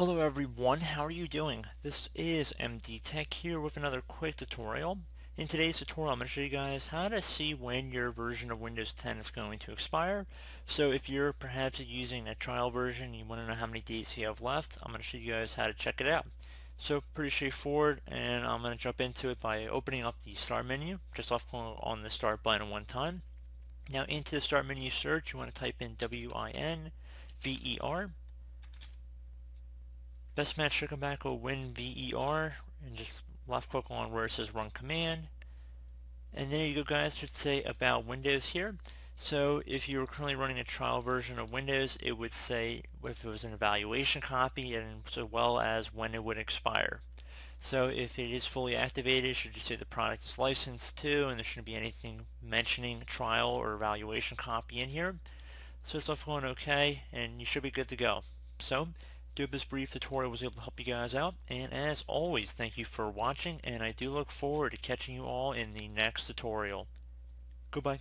Hello everyone, how are you doing? This is MD Tech here with another quick tutorial. In today's tutorial I'm going to show you guys how to see when your version of Windows 10 is going to expire. So if you're perhaps using a trial version and you want to know how many days you have left, I'm going to show you guys how to check it out. So pretty straightforward, and I'm going to jump into it by opening up the start menu, just off on the start button one time. Now into the start menu search, you want to type in WINVER. Best match to come back with WinVer, and just left click on where it says run command, and there you go guys, it should say about Windows here. So if you were currently running a trial version of Windows, it would say if it was an evaluation copy and as well as when it would expire. So if it is fully activated, it should just say the product is licensed to, and there shouldn't be anything mentioning trial or evaluation copy in here. So it's left going OK, and you should be good to go. So I hope this brief tutorial was able to help you guys out, and as always, thank you for watching, and I do look forward to catching you all in the next tutorial. Goodbye.